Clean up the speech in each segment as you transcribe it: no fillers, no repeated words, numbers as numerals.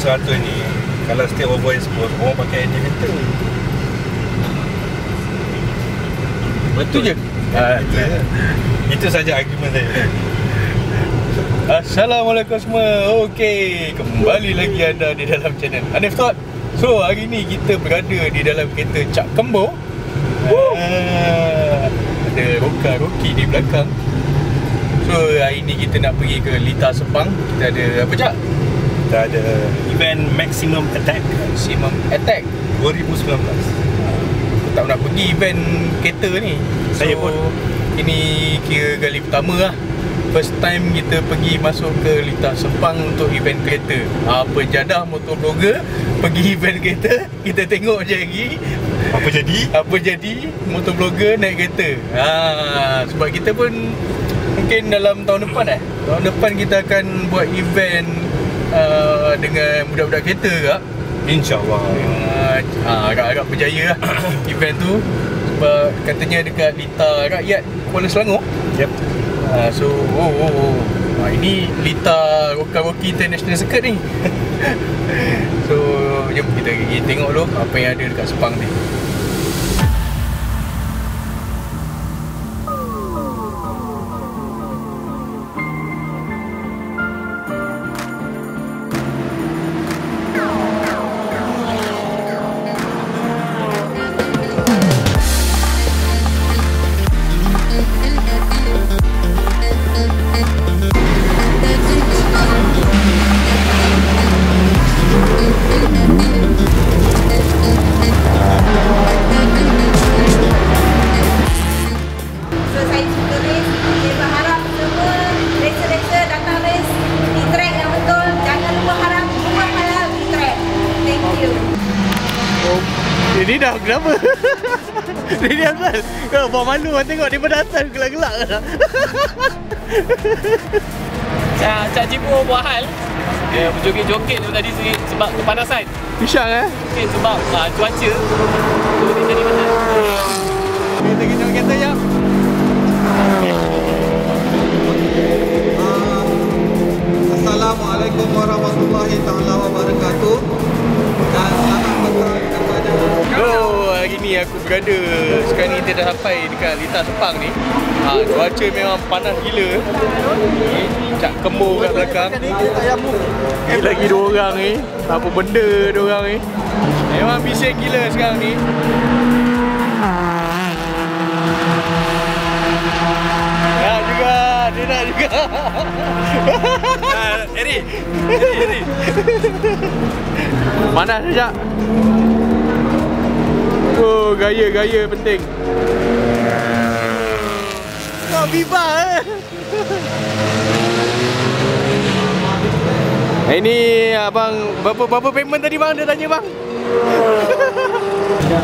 100 ni kalau setiap over expose orang pakai elevator. Betul je. Itu saja argument saya. Assalamualaikum semua. Okey, kembali lagi anda di dalam channel Hanif Torts. So hari ni kita berada di dalam kereta Cap Kembo. Ada Roka Roki di belakang. So hari ni kita nak pergi ke Litar Sepang. Kita ada apa Cap? Kita ada event Maximum Attack. Maximum Attack 2019. Aku tak nak pergi event kereta ni. Saya pun ini kira kali pertama lah. First time kita pergi masuk ke Litar Sepang untuk event kereta. Apa jadah motor blogger pergi event kereta, kita tengok je lagi apa jadi motor blogger naik kereta. Sebab kita pun mungkin dalam tahun depan kita akan buat event dengan budak-budak kereta kak, insyaAllah. Agak-agak berjaya lah event tu, sebab katanya dekat Litar Rakyat Kuala Selangor. Yep. Ini Litar Roka Roki International Circuit ni. So jom kita pergi tengok dulu apa yang ada dekat Sepang ni. Kenapa? Dia ni asal kau buat malu orang tengok daripada atas gelak-gelak lah. Cak Cipu buat hal. Dia berjoget-joget tadi sebab kepanasan. Pisang mungkin sebab cuaca. So dia jadi macam kita kencang kereta jap. Assalamualaikum warahmatullahi ta'ala wabarakatuh. Dan selamat petang kepada hari ni aku berada. Sekarang ni kita dah sampai dekat Litar Sepang ni. Cuaca memang panas gila. Cap Kembo kat belakang. Lagi dua orang ni. Apa benda dua orang ni. Memang bising gila sekarang ni. Nak juga. Eri. Panas sekejap. Oh, gaya penting. Kau viva Ini abang berapa payment tadi bang? Dia tanya bang.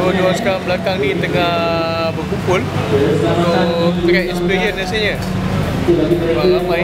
Oh, diorang sekarang belakang ni tengah berkumpul untuk tengah experience rasanya. Orang ramai.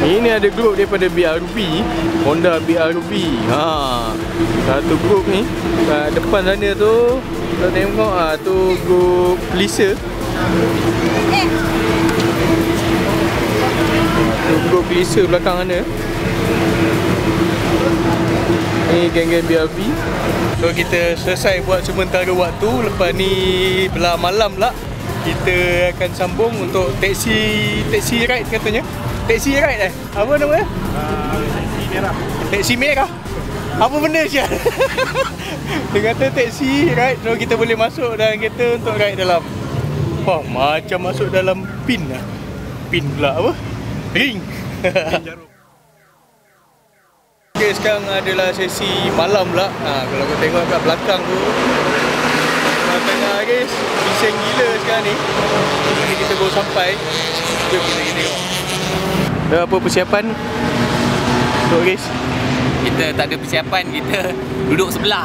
Ini ada grup daripada BRB Honda satu grup ni. Depan sana tu kalau tengok tu grup Lisa. Tu grup Lisa belakang sana. Ni geng-geng BRB. So kita selesai buat sementara waktu. Lepas ni belah malam lah kita akan sambung untuk taksi ride katanya. Taksi ride apa nama dia? Taksi merah. Taksi merah? Apa benda dia? Dia kata taksi ride. So kita boleh masuk dalam kereta untuk ride dalam. Wah, macam masuk dalam pin lah. Pin pula apa? Ring. Pin jarum. Okay, sekarang adalah sesi malam pula. Kalau kau tengok kat belakang tu tengah guys, bising gila sekarang ni. Jadi kita baru sampai. Jom kita pergi tengok. Dah apa persiapan? Duduk guys. Kita tak ada persiapan, kita duduk sebelah.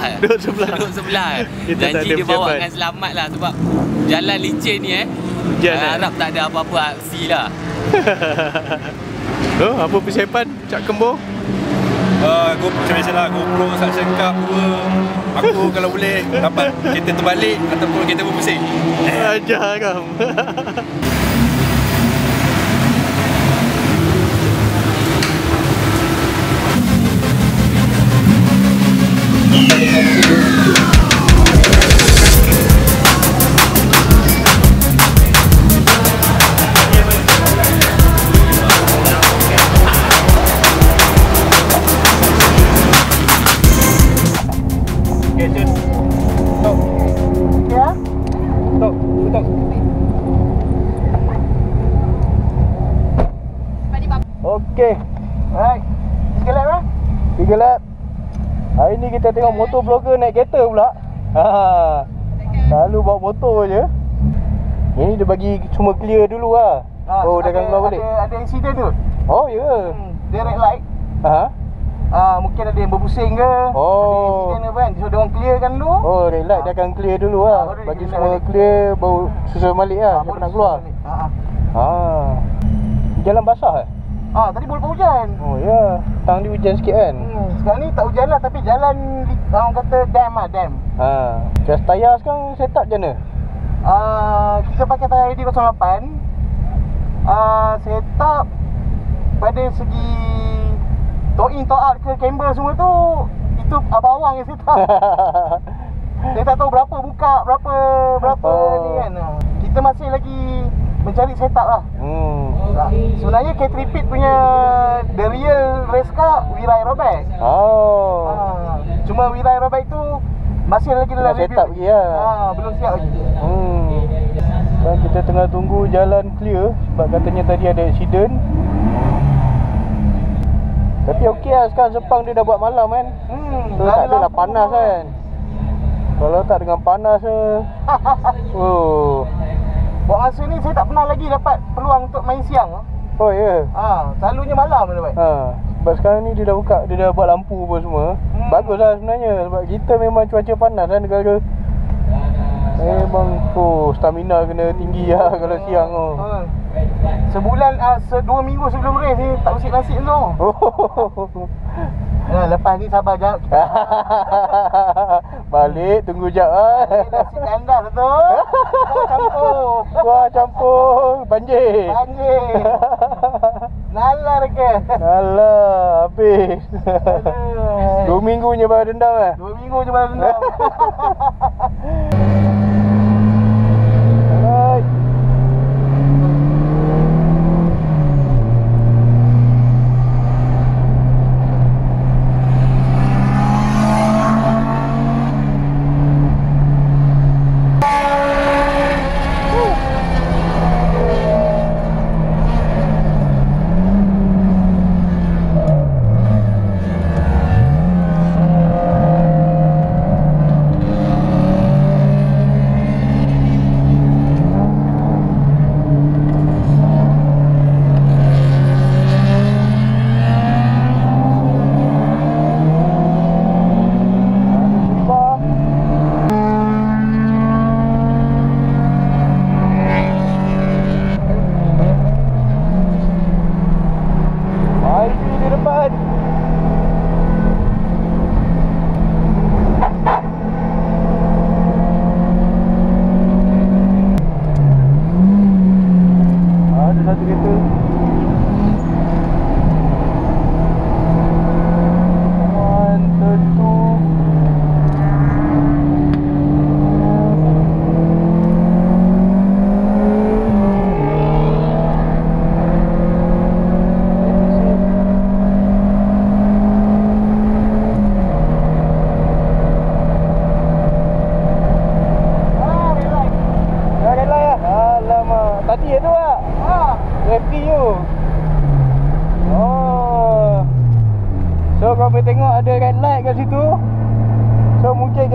Janji dia bawa dengan selamat lah sebab jalan licin ni harap tak ada apa-apa aksi lah. Apa persiapan Cap Kembo? GoPro, macam biasalah GoPro, suction cup, Aku kalau boleh dapat kereta terbalik ataupun kereta berpusing. Ajar kau. Okay, alright. 3 lap lah. 3 lap. Hari ni kita tengok motor blogger naik kereta pula. Haa, selalu bawa motor je. Ini dia bagi cuma clear dulu lah. Oh, dah akan keluar balik. Ada accident tu. Oh, ya yeah. Dia red light. Haa, mungkin ada yang berpusing ke. Oh, ada accident ke kan. So, dia orang clear kan dulu. Oh, red light dia akan clear dulu lah. Bagi semua balik. Clear, baru susun balik lah. Dia pernah keluar. Haa, jalan basah eh? Ah, tadi boleh hujan. Oh ya, yeah. Tang ni hujan sikit kan. Sekarang ni tak hujan lah, tapi jalan orang kata dam lah, dam. Just tayar sekarang set up je mana? Kita pakai tayar ID08. Set up pada segi tow in, tow out ke camber semua tu, itu abang awang yang set up. Saya tak tahu berapa buka, berapa ni kan. Kita masih lagi mencari set up lah. Sebenarnya K3 Pit punya The Real Race Car Wira Aerobank. Oh. Cuma Wira Aerobank tu masih lagi dalam review. Setup lagi lah. Belum siap lagi. Dan kita tengah tunggu jalan clear sebab katanya tadi ada accident. Tapi okey lah, sekarang Sepang dia dah buat malam kan. So, tak adalah panas kan. Kalau tak dengan panas je. Oh. Buat masa ni saya tak pernah lagi dapat peluang untuk main siang. Oh ya yeah. Selalunya malam dia buat. Sebab sekarang ni dia dah buka, dia dah buat lampu pun semua. Bagus lah sebenarnya. Sebab kita memang cuaca panas kan negara. Memang stamina kena tinggi lah kalau siang tu. Sebulan, 2 minggu sebelum race ni tak bersih-bersih tu. Lepas ni sabar jap. Balik tunggu jap ah. Nasi kandar tu. Campur banjir. Nalar ke? Nalar habis. 2 minggu je baru dendam ah. 2 minggu je baru dendam.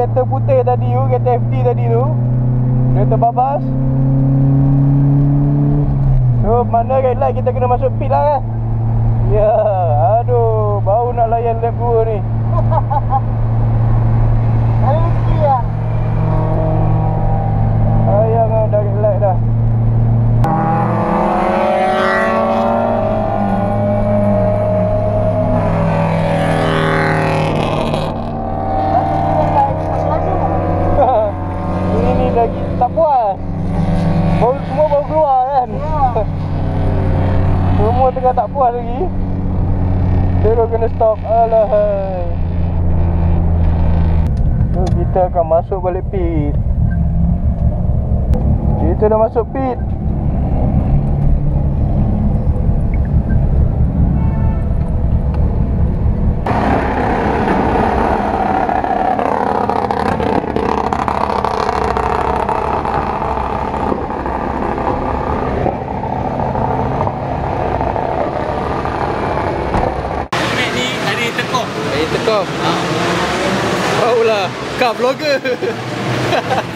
Kereta putih tadi tu, kereta FD tadi tu, kereta babas. So mana red light kita kena masuk pit lah kan. Ya yeah. Aduh, baru nak layan lap 2 ni. Ada rezeki lah. Ayang lah, dah red light dah. tengah tak puas lagi. Terus kena stop. Alahai. So, kita akan masuk balik pit. Kita dah masuk pit. Kau pula, kau vlogger.